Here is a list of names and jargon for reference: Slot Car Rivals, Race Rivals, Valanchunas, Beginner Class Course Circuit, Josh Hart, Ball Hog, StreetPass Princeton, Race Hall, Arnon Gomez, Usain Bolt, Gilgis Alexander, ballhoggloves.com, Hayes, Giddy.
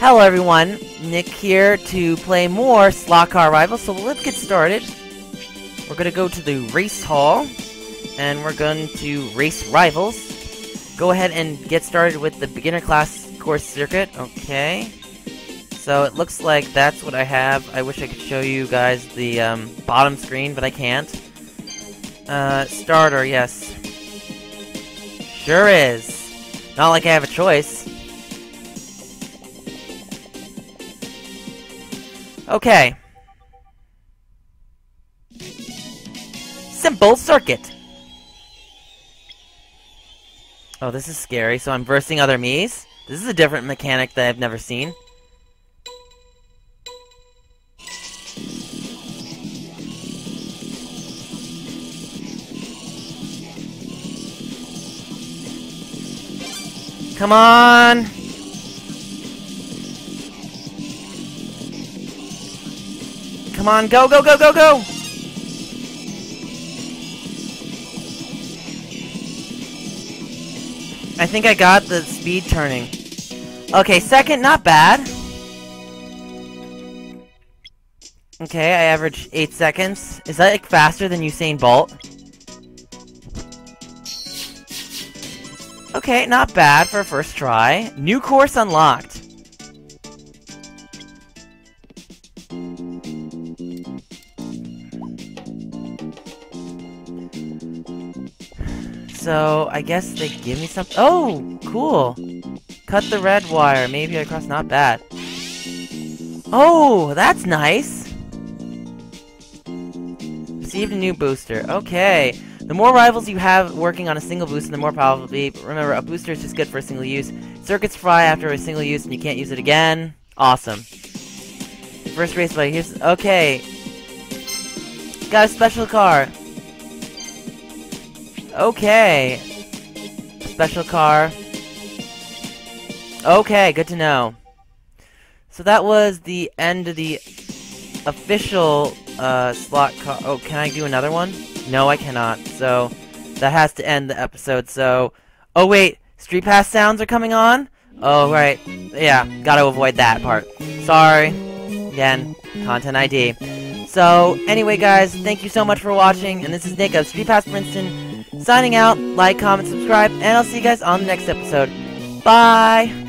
Hello everyone, Nick here to play more Slot Car Rivals, so let's get started. We're going to go to the Race Hall, and we're going to Race Rivals. Go ahead and get started with the Beginner Class Course Circuit, okay. So it looks like that's what I have. I wish I could show you guys the bottom screen, but I can't. Starter, yes. Sure is. Not like I have a choice. Okay. Simple circuit. Oh, this is scary. So I'm versing other me's. This is a different mechanic that I've never seen. Come on! Come on, go, go, go, go, go! I think I got the speed turning. Okay, second, not bad. Okay, I averaged 8 seconds. Is that like faster than Usain Bolt? Okay, not bad for a first try. New course unlocked. So, I guess they give me something. Oh, cool. Cut the red wire. Maybe I cross. Not bad. Oh, that's nice. Received a new booster. Okay. The more rivals you have working on a single booster, the more powerful it will be. But remember, a booster is just good for a single use. Circuits fry after a single use, and you can't use it again. Awesome. First race bike. Here's okay. Got a special car. Okay. Special car. Okay, good to know. So that was the end of the official slot car. Oh, can I do another one? No, I cannot, so that has to end the episode, so... Oh, wait, StreetPass sounds are coming on? Oh, right, yeah, gotta avoid that part. Sorry. Again, Content ID. So, anyway, guys, thank you so much for watching, and this is Nick of StreetPass Princeton, signing out. Like, comment, subscribe, and I'll see you guys on the next episode. Bye!